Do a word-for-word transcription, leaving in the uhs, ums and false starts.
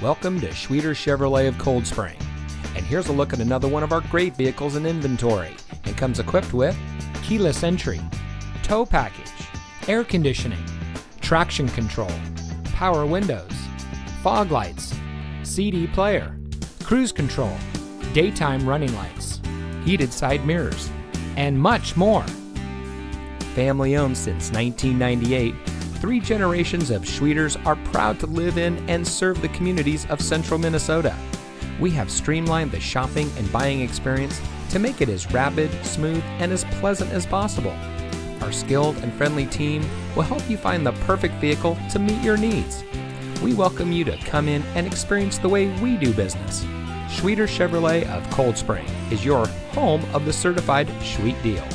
Welcome to Schwieters Chevrolet of Cold Spring, and here's a look at another one of our great vehicles in inventory. It comes equipped with keyless entry, tow package, air conditioning, traction control, power windows, fog lights, C D player, cruise control, daytime running lights, heated side mirrors, and much more. Family owned since nineteen ninety-eight, three generations of Schwieters are proud to live in and serve the communities of central Minnesota. We have streamlined the shopping and buying experience to make it as rapid, smooth, and as pleasant as possible. Our skilled and friendly team will help you find the perfect vehicle to meet your needs. We welcome you to come in and experience the way we do business. Schwieters Chevrolet of Cold Spring is your home of the certified Schwiet deal.